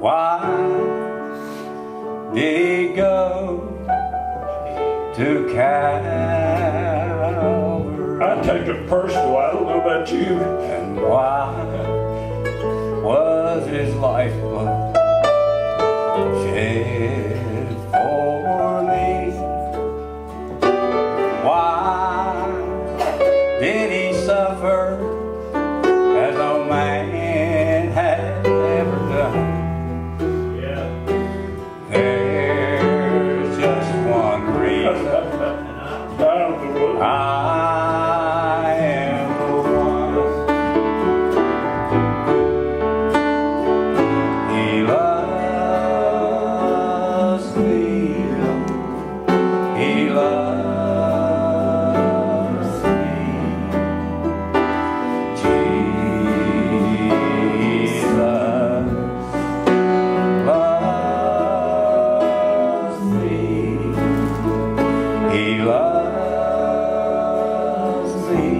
Why did he go to Calvary? I take it personal, I don't know about you. And why was his life shed for me? Why did he suffer as no man had ever done? I am the one. He loves me. He loves me. Jesus loves me. He loves me.